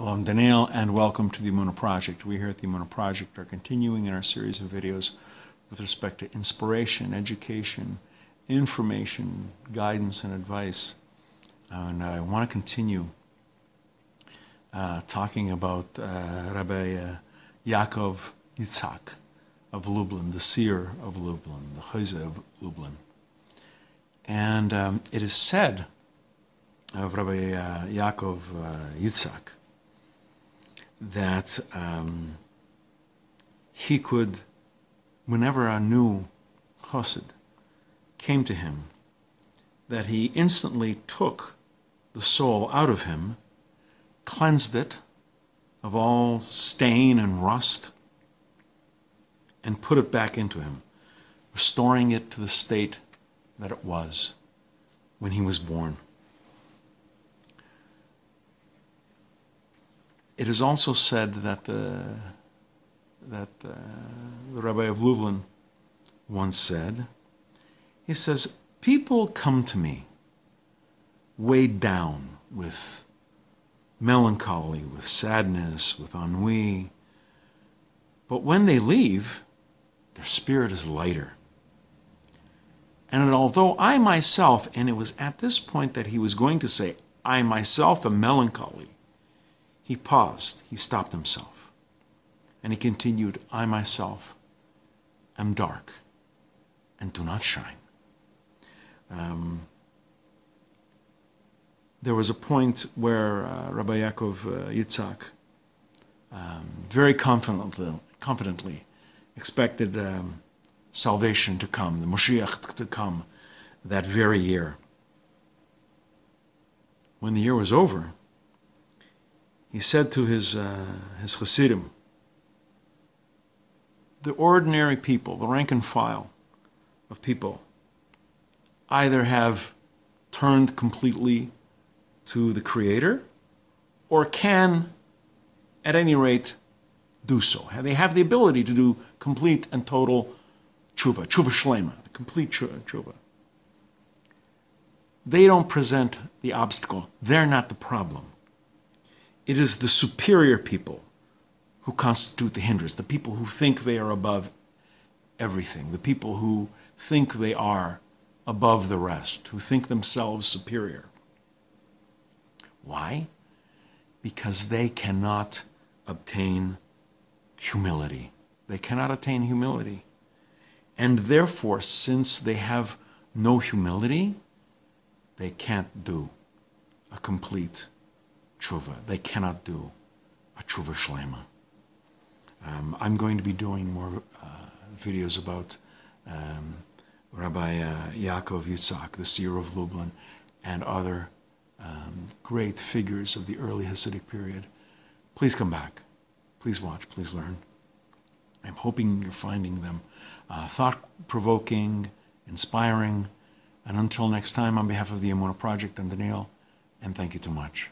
Shalom Daniel, and welcome to the Emunah Project. We here at the Emunah Project are continuing in our series of videos with respect to inspiration, education, information, guidance, and advice. And I want to continue talking about Rabbi Yaakov Yitzhak of Lublin, the seer of Lublin, the choseh of Lublin. And it is said of Rabbi Yaakov Yitzhak that he could, whenever a new chassid came to him, that he instantly took the soul out of him, cleansed it of all stain and rust, and put it back into him, restoring it to the state that it was when he was born. It is also said that the Rabbi of Lublin once said, he says, people come to me weighed down with melancholy, with sadness, with ennui, but when they leave, their spirit is lighter. And although I myself, and it was at this point that he was going to say, I myself am melancholy, he paused, he stopped himself, and he continued, I myself am dark and do not shine. There was a point where Rabbi Yaakov Yitzhak very confidently expected salvation to come, the Moshiach to come that very year. When the year was over, he said to his chassidim, the ordinary people, the rank and file of people, either have turned completely to the Creator or can, at any rate, do so. They have the ability to do complete and total tshuva shlema, complete tshuva. They don't present the obstacle. They're not the problem. It is the superior people who constitute the hindrance, the people who think they are above everything, the people who think they are above the rest, who think themselves superior. Why? Because they cannot obtain humility. They cannot attain humility. And therefore, since they have no humility, they can't do a complete tshuva. They cannot do a tshuva shlema. I'm going to be doing more videos about Rabbi Yaakov Yitzhak, the seer of Lublin, and other great figures of the early Hasidic period. Please come back. Please watch. Please learn. I'm hoping you're finding them thought-provoking, inspiring. And until next time, on behalf of the Emunah Project, I'm Daniel, and thank you too much.